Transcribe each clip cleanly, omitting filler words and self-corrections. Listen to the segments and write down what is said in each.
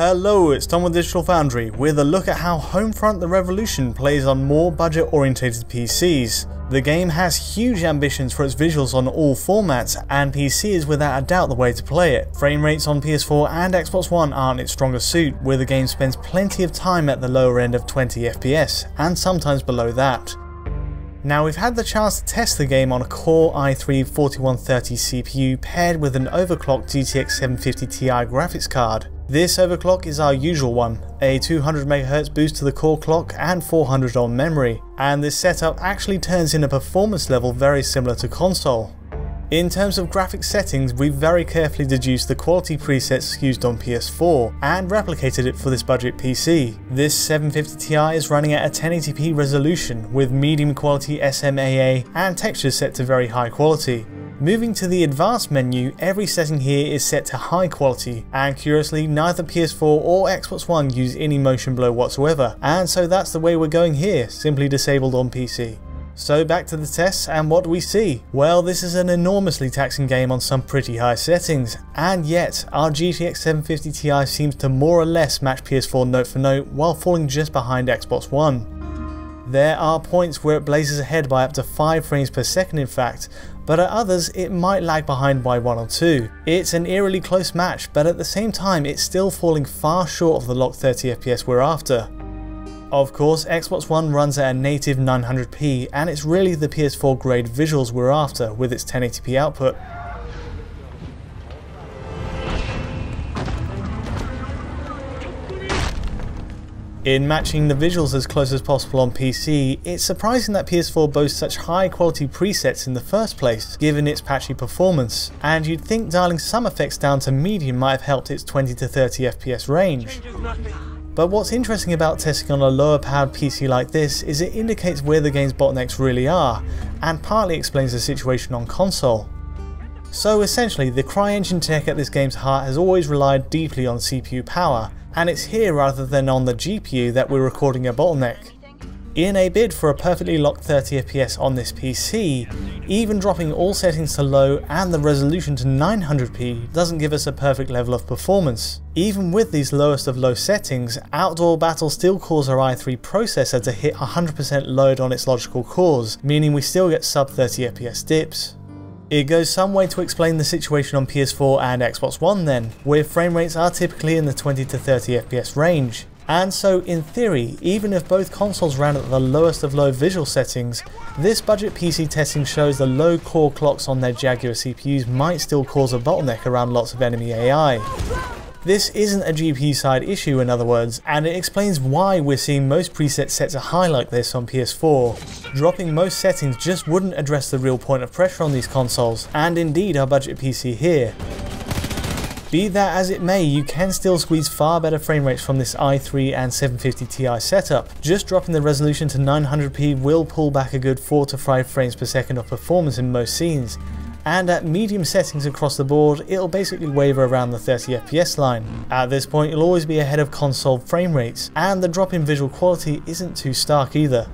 Hello, it's Tom with Digital Foundry with a look at how Homefront: The Revolution plays on more budget-orientated PCs. The game has huge ambitions for its visuals on all formats, and PC is without a doubt the way to play it. Frame rates on PS4 and Xbox One aren't its strongest suit, where the game spends plenty of time at the lower end of 20 FPS, and sometimes below that. Now, we've had the chance to test the game on a Core i3-4130 CPU paired with an overclocked GTX 750 Ti graphics card. This overclock is our usual one, a 200 MHz boost to the core clock and 400 on memory, and this setup actually turns in a performance level very similar to console. In terms of graphics settings, we very carefully deduced the quality presets used on PS4 and replicated it for this budget PC. This 750 Ti is running at a 1080p resolution with medium quality SMAA and textures set to very high quality. Moving to the advanced menu, every setting here is set to high quality, and curiously neither PS4 or Xbox One use any motion blur whatsoever, and so that's the way we're going here, simply disabled on PC. So back to the tests, and what do we see? Well, this is an enormously taxing game on some pretty high settings, and yet our GTX 750 Ti seems to more or less match PS4 note for note while falling just behind Xbox One. There are points where it blazes ahead by up to 5 frames per second in fact, but at others it might lag behind by 1 or 2. It's an eerily close match, but at the same time it's still falling far short of the locked 30 FPS we're after. Of course, Xbox One runs at a native 900p, and it's really the PS4 grade visuals we're after with its 1080p output. In matching the visuals as close as possible on PC, it's surprising that PS4 boasts such high quality presets in the first place, given its patchy performance, and you'd think dialing some effects down to medium might have helped its 20 to 30 FPS range. But what's interesting about testing on a lower powered PC like this is it indicates where the game's bottlenecks really are, and partly explains the situation on console. So essentially, the CryEngine tech at this game's heart has always relied deeply on CPU power, and it's here rather than on the GPU that we're recording a bottleneck. In a bid for a perfectly locked 30 FPS on this PC, even dropping all settings to low and the resolution to 900p doesn't give us a perfect level of performance. Even with these lowest of low settings, outdoor battle still calls our i3 processor to hit 100% load on its logical cores, meaning we still get sub 30 FPS dips. It goes some way to explain the situation on PS4 and Xbox One then, where frame rates are typically in the 20 to 30 FPS range. And so in theory, even if both consoles ran at the lowest of low visual settings, this budget PC testing shows the low core clocks on their Jaguar CPUs might still cause a bottleneck around lots of enemy AI. This isn't a GPU side issue, in other words, and it explains why we're seeing most presets set to high like this on PS4. Dropping most settings just wouldn't address the real point of pressure on these consoles, and indeed our budget PC here. Be that as it may, you can still squeeze far better frame rates from this i3 and 750 Ti setup. Just dropping the resolution to 900p will pull back a good 4 to 5 frames per second of performance in most scenes. And at medium settings across the board, it'll basically waver around the 30 FPS line. At this point, it'll always be ahead of console frame rates, and the drop in visual quality isn't too stark either.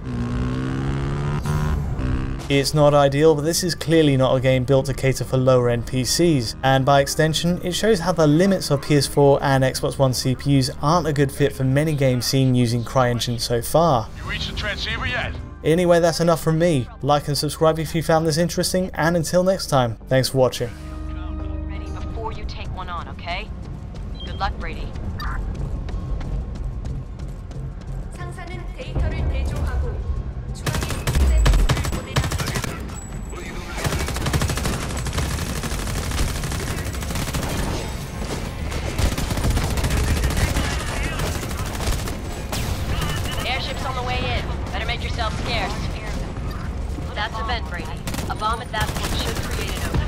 It's not ideal, but this is clearly not a game built to cater for lower end PCs, and by extension, it shows how the limits of PS4 and Xbox One CPUs aren't a good fit for many games seen using CryEngine so far. You reached the transceiver yet? Anyway, that's enough from me. Like and subscribe if you found this interesting, and until next time, thanks for watching. Ready before you take one on, okay? Good luck, Brady. Airship's on the way in. Better make yourself scarce. That's event, Brady. A bomb at that point should create an opening.